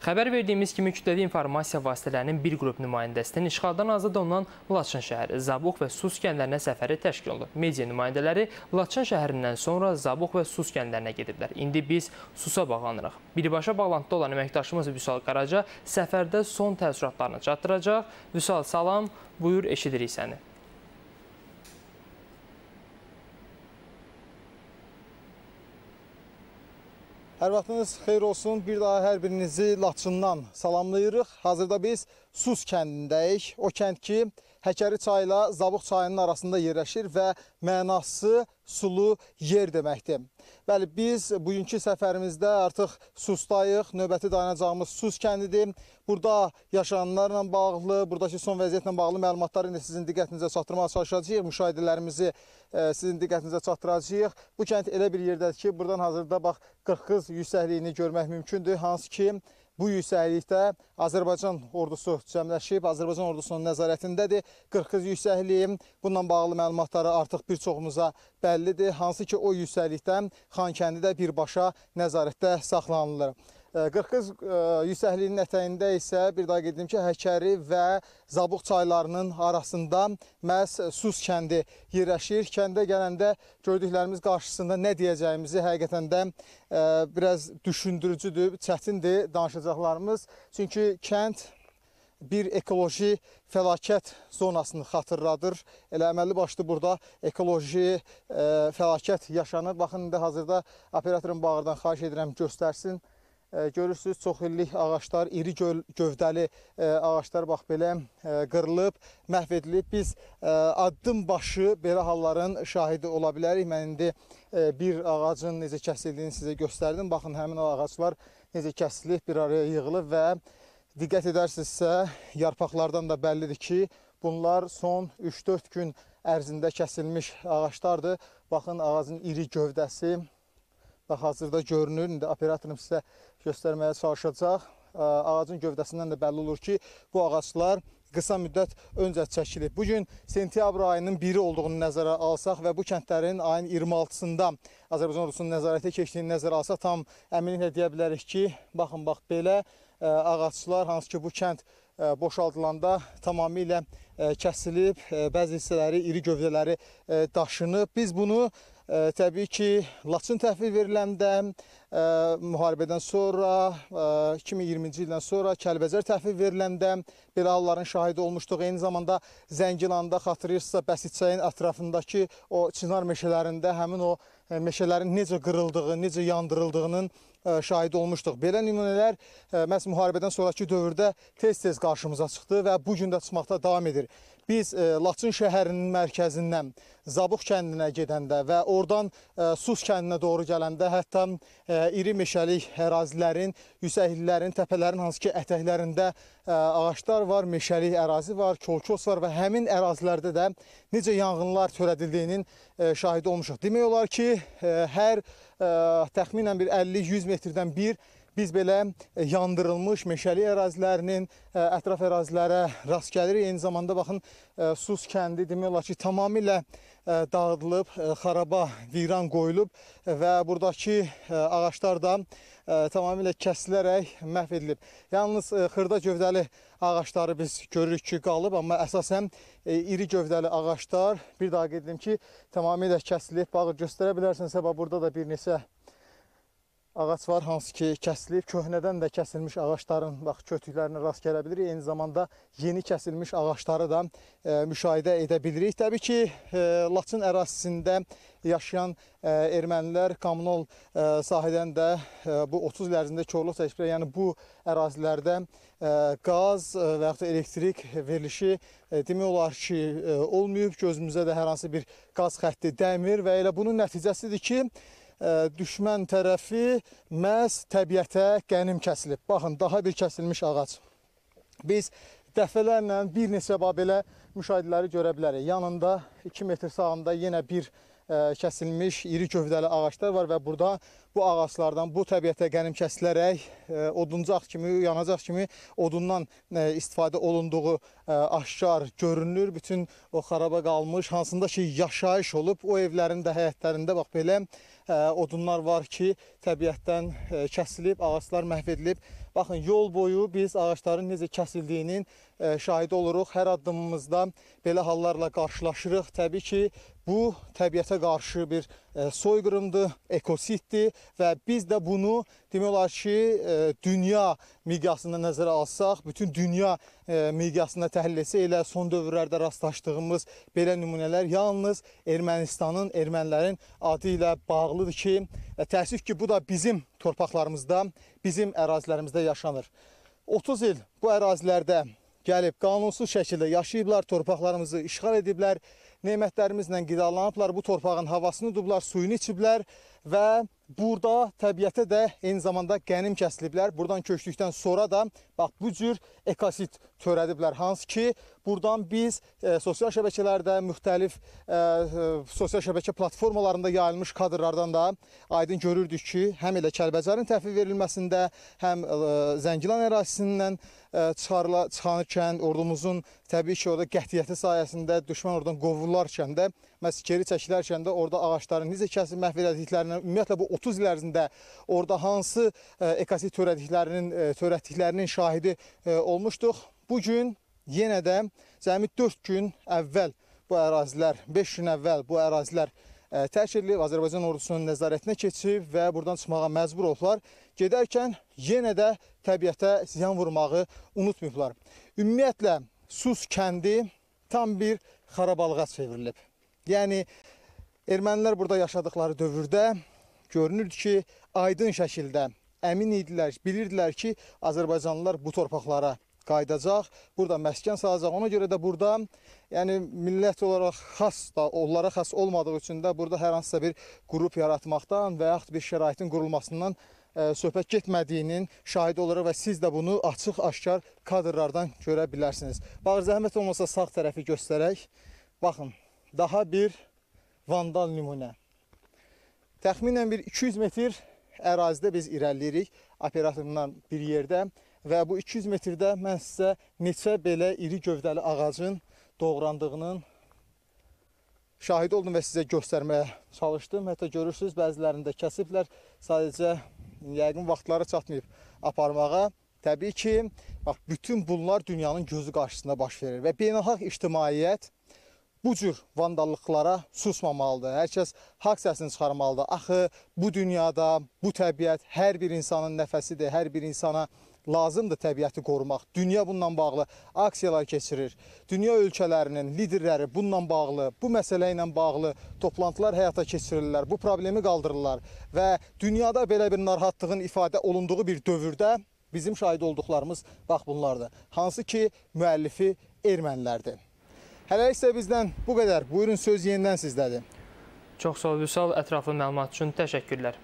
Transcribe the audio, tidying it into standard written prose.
Xəbər verdiyimiz kimi kütləvi informasiya vasitələrinin bir qrup nümayəndəsinin işğaldan azad olunan Laçın şəhəri, Zabuq və Sus kəndlərinə səfəri təşkil olunub. Media nümayəndələri Laçın şəhərindən sonra Zabuq və Sus kəndlərinə gediblər. İndi biz Susa bağlanırıq. Birbaşa bağlantıda olan əməkdaşımız Vüsal Qaraca səfərdə son təəssüratlarını çatdıracaq. Vüsal, salam, buyur, eşidirik səni. Hər vaxtınız xeyir olsun. Bir daha hər birinizi Laçından salamlayırıq. Hazırda biz Sus kəndindəyik. O kənd ki, Həkəri çayı ilə Zabuq çayının arasında yerləşir və mənası sulu yer deməkdir. Bəli, biz bugünkü səfərimizdə artıq Susdayıq. Növbəti dayanacağımız Sus kəndidir. Burada yaşananlarla bağlı, buradakı son vəziyyətlə bağlı məlumatları indi sizin diqqətinizə çatdırmağa çalışacağıq. Müşahidələrimizi sizin diqqətinizə çatdıracağıq. Bu kənd elə bir yerdədir ki, buradan hazırda bax 40 yüksəkliyini görmək mümkündür. Hansı ki, bu yüksəklikdə Azərbaycan ordusu cəmləşib, Azərbaycan ordusunun nəzarətindədir. 40 yüksəkliyi bununla bağlı məlumatları artıq bir çoxumuza bəllidir. Hansı ki, o yüksəklikdən Xankəndidə birbaşa nəzarətdə saxlanılır. 40 yüksəkliyinin ətəyində isə bir daha qeyd edim ki, Həkəri və Zabuq çaylarının arasında məhz Sus kəndi yerləşir. Kəndə gələndə gördüklərimiz qarşısında nə deyəcəyimizi həqiqətən də biraz düşündürücüdür, çətindir danışacaqlarımız. Çünki kənd bir ekoloji fəlakət zonasını xatırladır. Elə əməlli başlı burada ekoloji fəlakət yaşanır. Baxın, indi hazırda operatorun bağırdan xahiş edirəm göstərsin. Görürsünüz, çox illik ağaçlar, iri gövdəli ağaçlar bax belə qırılıb, məhv edilib. Biz addım başı belə halların şahidi ola bilərik. Mən indi bir ağacın necə kəsildiyini sizə göstərdim. Baxın, həmin o ağaclar necə kəsilib, bir araya yığılıb və diqqət edərsinizsə, yarpaqlardan da bəllidir ki, bunlar son 3-4 gün ərzində kəsilmiş ağaçlardır. Baxın, ağacın iri gövdəsi hazırda görünür. İndi operatorum sizə göstərməyə çalışacaq. Ağacın gövdəsindən də bəlli olur ki, bu ağaclar qısa müddət öncə çəkilib. Bugün sentyabr ayının 1-i olduğunu nəzərə alsaq və bu kəndlərin ayın 26-sında Azərbaycan ordusunun nəzarətə keçdiyini nəzərə alsaq, tam əminliklə deyə bilərik ki, baxın, bax belə ağaclar, hansı ki bu kənd boşaldılanda tamamilə kəsilib, bəzi hissələri, iri gövdələri daşınıb. Biz bunu təbii ki, Laçın təhvil veriləndə, müharibədən sonra, 2020-ci ildən sonra Kəlbəcər təhvil veriləndə belə halların şahidi olmuşduq. Eyni zamanda Zəngilanda, xatırlayırsınızsa, Bəsitsəyin ətrafındakı o çınar meşələrində həmin o meşələrin necə qırıldığı, necə yandırıldığının şahidi olmuşduq. Belə nümunələr məhz müharibədən sonraki dövrdə tez-tez qarşımıza çıxdı və bu gün də çıxmaqda davam edir. Biz Laçın şəhərinin mərkəzindən Zabuq kəndinə gedəndə və oradan Sus kəndinə doğru gələndə, hətta iri meşəlik ərazilərin, yüksəkliklərin, təpələrin hansı ki ətəklərində ağaçlar var, meşəlik ərazi var, kolkos var və həmin ərazilərdə də necə yanğınlar törədildiyinin şahidi olmuşuq. Demək olar ki, hər təxminən bir 50-100 metrdən bir biz belə yandırılmış meşəli ərazilərinin ətraf ərazilərə rast gəlirik. Eyni zamanda baxın, Sus kəndi demək olar ki, tamamilə dağıdılıb, xaraba, viran qoyulub və buradakı ağaçlar da tamamilə kəsilərək məhv edilib. Yalnız xırda gövdəli ağaçları biz görürük ki, qalıb, amma əsasən iri gövdəli ağaçlar, bir daha qeyd edim ki, tamamilə kəsilib. Bax, göstərə bilərsinizsə, burada da bir neçə ağac var, hansı ki kəsilib, köhnədən də kəsilmiş ağaçların bax kötüklərinə rast gələ bilirik. Eyni zamanda yeni kəsilmiş ağaçları da müşahidə edə bilirik. Təbii ki, Laçın ərazisində yaşayan ermənilər kommunal sahədən də bu 30 il ərzində korluq çəkiblər. Yəni bu ərazilərdə qaz və yaxud da elektrik verilişi demək olar ki olmayıb. Gözümüzə də hər hansı bir qaz xətti dəymir və elə bunun nəticəsidir ki, düşmən tərəfi məhz təbiətə qənim kəsilib. Baxın, daha bir kəsilmiş ağac. Biz dəfələrlə bir neçə babelə müşahidələri görə bilərik. Yanında 2 metr sağında yenə bir kəsilmiş iri gövdəli ağaçlar var və burada bu ağaçlardan, bu təbiətə qənim kəsilərək oduncaq kimi, yanacaq kimi odundan istifadə olunduğu aşkar görünür. Bütün o xaraba qalmış, hansında ki yaşayış olub, o evlərin də həyətlərində bax belə odunlar var ki, təbiətdən kəsilib, ağaclar məhv edilib. Baxın, yol boyu biz ağacların necə kəsildiyinin şahidi oluruq. Hər addımımızda belə hallarla qarşılaşırıq. Təbii ki, bu təbiətə qarşı bir soyqırımdır, ekositdir və biz də bunu demək olar ki, dünya miqyasında nəzərə alsaq, bütün dünya miqyasında təhlil etsə elə son dövrlərdə rastlaşdığımız belə nümunələr yalnız Ermənistanın, ermənilərin adı ilə bağlıdır ki, təəssüf ki, bu da bizim torpaqlarımızda, bizim ərazilərimizdə yaşanır. 30 il bu ərazilərdə gəlib qanunsuz şəkildə yaşayıblar, torpaqlarımızı işğal ediblər, nemətlərimizlə qidalanıblar, bu torpağın havasını udublar, suyunu içiblər və burada təbiətə də eyni zamanda qənim kəsiliblər. Buradan köçdükdən sonra da bax, bu cür ekosit törədiblər, hansı ki, buradan biz sosial şəbəkələrdə, müxtəlif sosial şəbəkə platformalarında yayılmış kadrlardan da aydın görürdük ki, həm elə Kəlbəcərin təhvil verilməsində, həm Zəngilan ərazisindən çıxanırkən, ordumuzun təbii ki, orada qətiyyəti sayəsində düşmən oradan qovurularkən də, məhz geri çəkilərkən də orada ağacların necə kəsib məhv elədiklərindən, ümumiyyətlə bu 30 il ərzində orada hansı ekosit törətdiklərinin şahidi olmuşduq. Bugün yenə də cəmi 4 gün əvvəl bu ərazilər, 5 gün əvvəl bu ərazilər tərk edilib, Azərbaycan ordusunun nəzarətinə keçib və buradan çıxmağa məcbur oldular. Gedərkən yenə də təbiətə ziyan vurmağı unutmayıblar. Ümumiyyətlə, Sus kəndi tam bir xarabalığa çevrilib. Yəni, ermənilər burada yaşadıkları dövrdə görünürdü ki, aydın şəkildə əmin idilər, bilirdilər ki, Azərbaycanlılar bu torpaqlara qaydacaq, burada məskən salacaq. Ona görə də burada, yəni millət olaraq xas da, onlara xas olmadığı üçün də burada hər hansısa bir qrup yaratmaqdan və yaxud bir şəraitin qurulmasından söhbət getmədiyinin şahidi olaraq və siz də bunu açıq-aşkar kadrlardan görə bilərsiniz. Bağır zəhmət olmasa sağ tərəfi göstərək. Baxın, daha bir vandal nümunə. Təxminən bir 200 metr ərazidə biz irəliyirik operatorundan bir yerdə və bu 200 metrdə mən sizə neçə belə iri gövdəli ağacın doğrandığının şahidi oldum və sizə göstərməyə çalışdım. Hətta görürsünüz, bəzilərində kəsiblər, sadəcə yəqin vaxtları çatmayıb aparmağa. Təbii ki, bax, bütün bunlar dünyanın gözü qarşısında baş verir və beynəlxalq ictimaiyyət bu cür vandallıqlara susmamalıdır. Hər kəs haqq səsini çıxarmalıdır. Axı, bu dünyada, bu təbiət hər bir insanın nəfəsidir, hər bir insana lazımdır təbiəti qorumaq. Dünya bununla bağlı aksiyalar keçirir. Dünya ölkələrinin liderləri bununla bağlı, bu məsələ ilə bağlı toplantılar həyata keçirirlər, bu problemi qaldırırlar. Və dünyada belə bir narahatlığın ifadə olunduğu bir dövrdə bizim şahid olduqlarımız bax bunlardır. Hansı ki, müəllifi ermənilərdir. Hələ isə bizdən bu qədər. Buyurun, söz yenidən sizdədir. Çox sağ ol, Vüsal. Ətraflı məlumat üçün təşəkkürlər.